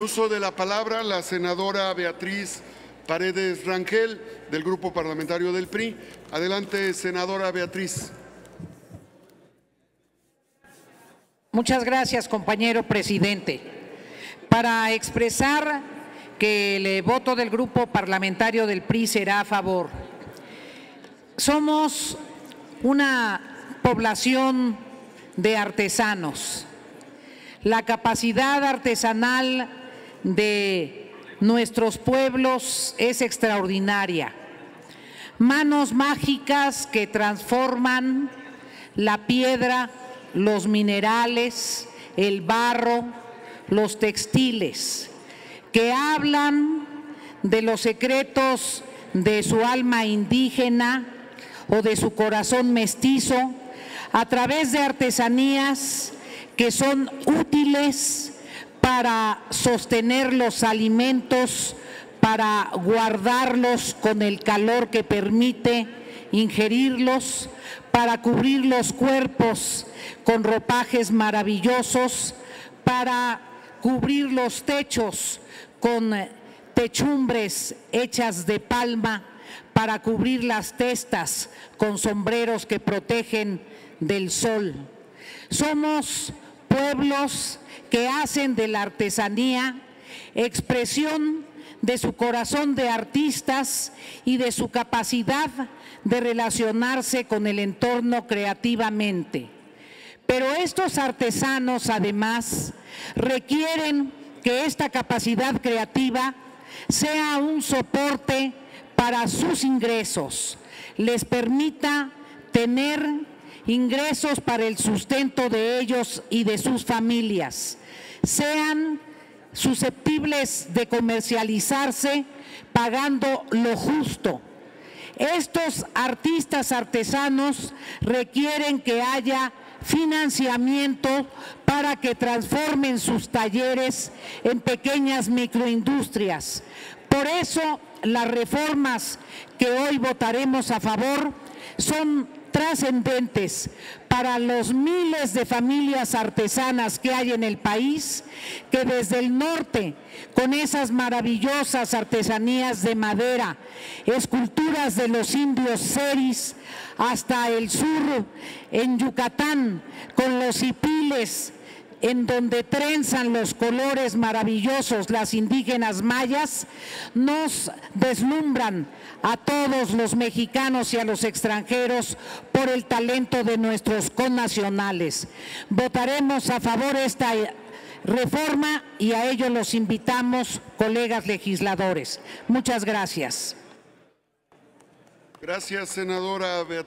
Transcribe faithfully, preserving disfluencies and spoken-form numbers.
Uso de la palabra la senadora Beatriz Paredes Rangel, del Grupo Parlamentario del P R I. Adelante, senadora Beatriz. Muchas gracias, compañero presidente. Para expresar que el voto del Grupo Parlamentario del P R I será a favor. Somos una población de artesanos. La capacidad artesanal de nuestros pueblos es extraordinaria. Manos mágicas que transforman la piedra, los minerales, el barro, los textiles, que hablan de los secretos de su alma indígena o de su corazón mestizo a través de artesanías que son útiles para sostener los alimentos, para guardarlos con el calor que permite ingerirlos, para cubrir los cuerpos con ropajes maravillosos, para cubrir los techos con techumbres hechas de palma, para cubrir las testas con sombreros que protegen del sol. Somos pueblos que hacen de la artesanía expresión de su corazón de artistas y de su capacidad de relacionarse con el entorno creativamente. Pero estos artesanos además requieren que esta capacidad creativa sea un soporte para sus ingresos, les permita tener ingresos para el sustento de ellos y de sus familias, sean susceptibles de comercializarse pagando lo justo. Estos artistas artesanos requieren que haya financiamiento para que transformen sus talleres en pequeñas microindustrias. Por eso las reformas que hoy votaremos a favor son trascendentes para los miles de familias artesanas que hay en el país, que desde el norte, con esas maravillosas artesanías de madera, esculturas de los indios seris, hasta el sur, en Yucatán, con los ipiles, en donde trenzan los colores maravillosos las indígenas mayas, nos deslumbran a todos los mexicanos y a los extranjeros por el talento de nuestros connacionales. Votaremos a favor de esta reforma y a ello los invitamos, colegas legisladores. Muchas gracias. Gracias, senadora Beatriz.